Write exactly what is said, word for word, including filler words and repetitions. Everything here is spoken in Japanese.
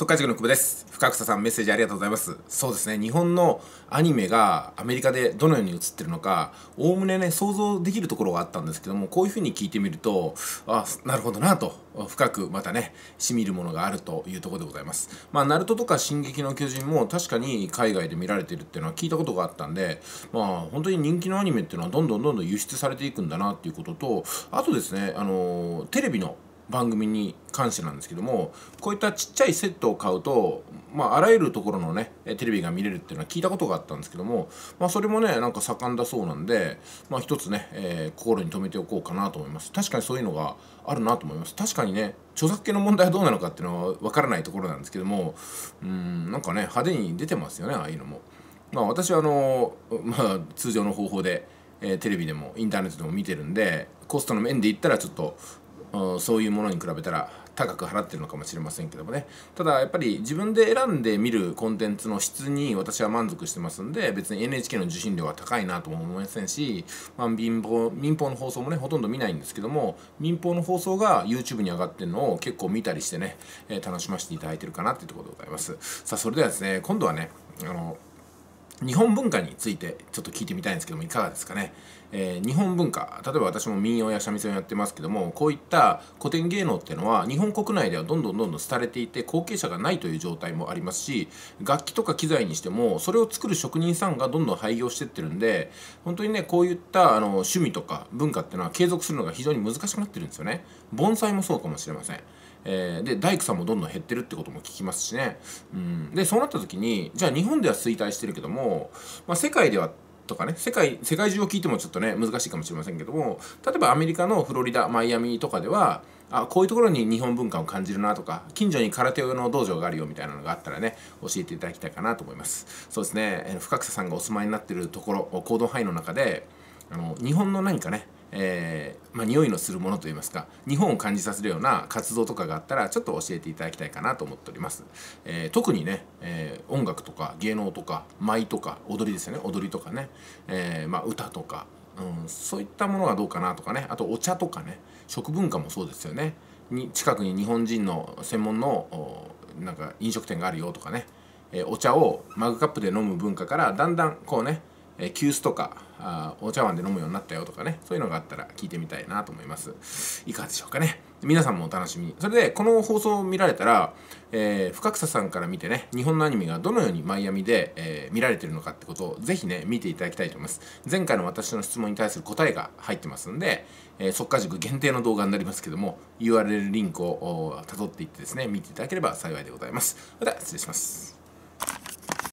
速稼塾の久保です。深草さんメッセージありがとうございます。そうですね、日本のアニメがアメリカでどのように映ってるのか、おおむねね、想像できるところがあったんですけども、こういうふうに聞いてみると、あ、なるほどなと、深くまたね、しみるものがあるというところでございます。まあ、ナルトとか進撃の巨人も確かに海外で見られてるっていうのは聞いたことがあったんで、まあ、本当に人気のアニメっていうのはどんどんどんどん輸出されていくんだなっていうことと、あとですね、あの、テレビの番組に関してなんですけども、こういったちっちゃいセットを買うと、まあ、あらゆるところのねテレビが見れるっていうのは聞いたことがあったんですけども、まあ、それもねなんか盛んだそうなんで、まあ、一つね、えー、心に留めておこうかなと思います。確かにそういうのがあるなと思います。確かにね著作権の問題はどうなのかっていうのは分からないところなんですけども、うーんなんかね派手に出てますよね、ああいうのも。まあ、私はあの、まあ、通常の方法で、えー、テレビでもインターネットでも見てるんで、コストの面で言ったらちょっとそういうものに比べたら高く払ってるのかもしれませんけどもね。ただやっぱり自分で選んで見るコンテンツの質に私は満足してますんで、別に エヌエイチケー の受信料は高いなとも思いませんし、まあ、民放民放の放送もねほとんど見ないんですけども、民放の放送が YouTube に上がってるのを結構見たりしてね、えー、楽しませていただいてるかなっていうところでございます。さあそれではですね、今度はねあの日本文化についてちょっと聞いてみたいんですけども、いかがですかね。えー、日本文化、例えば私も民謡や三味線をやってますけども、こういった古典芸能っていうのは日本国内ではどんどんどんどん廃れていて、後継者がないという状態もありますし、楽器とか機材にしてもそれを作る職人さんがどんどん廃業してってるんで、本当にねこういったあの趣味とか文化っていうのは継続するのが非常に難しくなってるんですよね。盆栽もそうかもしれません。えー、で大工さんもどんどん減ってるってことも聞きますしね。うん、でそうなった時に、じゃあ日本では衰退してるけども、まあ、世界ではとかね、世界世界中を聞いてもちょっとね難しいかもしれませんけども、例えばアメリカのフロリダ、マイアミとかでは、あこういうところに日本文化を感じるなとか、近所に空手の道場があるよみたいなのがあったらね教えていただきたいかなと思います。そうですね、深草さんがお住まいになってるところ、行動範囲の中であの日本の何かねえーまあ、匂いのするものといいますか、日本を感じさせるような活動とかがあったらちょっと教えていただきたいかなと思っております。えー、特にね、えー、音楽とか芸能とか舞とか踊りですよね、踊りとかね、えーまあ、歌とか、うん、そういったものがどうかなとかね、あとお茶とかね、食文化もそうですよね。に近くに日本人の専門のなんか飲食店があるよとかね、えー、お茶をマグカップで飲む文化からだんだんこうね急須とかあお茶碗で飲むようになったよとかね、そういうのがあったら聞いてみたいなと思います。いかがでしょうかね。皆さんもお楽しみに。それでこの放送を見られたら、えー、深草さんから見てね日本のアニメがどのようにマイアミで、えー、見られてるのかってことをぜひね見ていただきたいと思います。前回の私の質問に対する答えが入ってますんで、えー、速稼塾限定の動画になりますけども ユーアールエル リンクをたどっていってですね見ていただければ幸いでございます。また失礼します。